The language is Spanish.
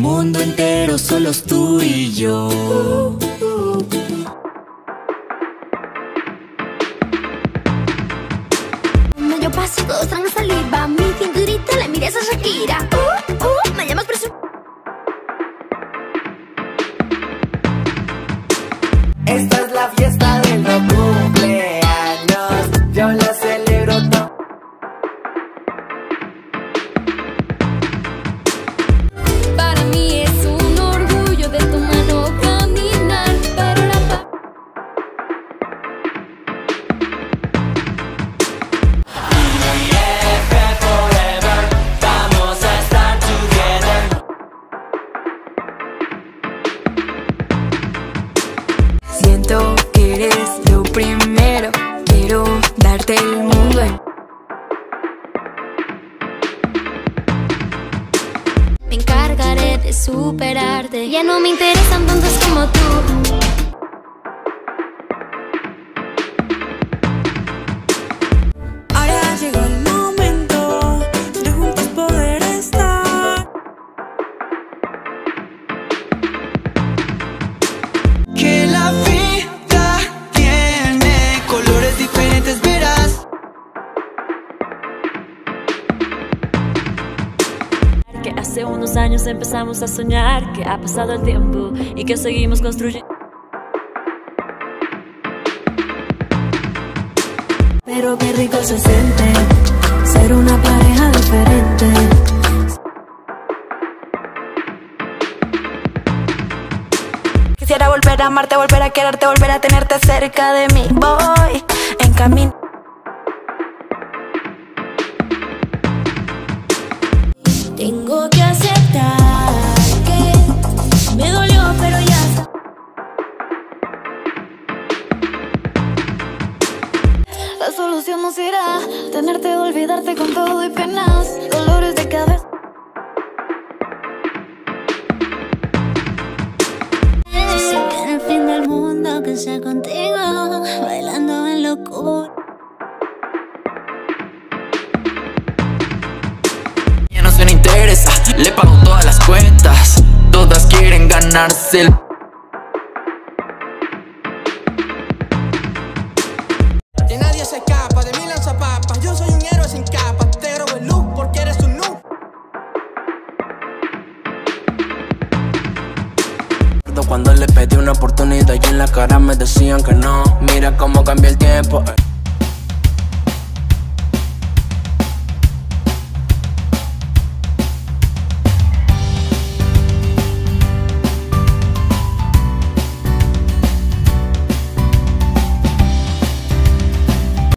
mundo entero solos tú y yo. Yo paso, todos traen saliva. Mi cinturita la miras a Shakira. Me llamas por su... Esta es la fiesta de los cumpleaños. Yo la celebro todo. Para mí es un orgullo de tu mano caminar. Para la paz. Forever, vamos a estar together. Siento que eres lo primero. Quiero darte el mundo. Me encargaré de superarte. Ya no me interesan tantos como tú. Ahora llegó el momento de juntos poder estar. Que la vida tiene colores diferentes, verás. Que hace unos años empezamos a soñar, que ha pasado el tiempo y que seguimos construyendo. Pero qué rico se siente ser una pareja diferente. Quisiera volver a amarte, volver a quererte, volver a tenerte cerca de mí. Voy en camino. Tengo que aceptar que me dolió, pero ya está. La solución no será tenerte, olvidarte con todo y penas, dolores de cabeza. Si quiero el fin del mundo, que sea contigo, bailando en locura. Ya no se le interesa, le pago todas las cuentas, todas quieren ganarse el... Que nadie se escapa, de mí lanza papas. Yo soy un héroe sin capa, te robo el look porque eres un noob. Cuando le pedí una oportunidad y en la cara me decían que no. Mira cómo cambié el tiempo.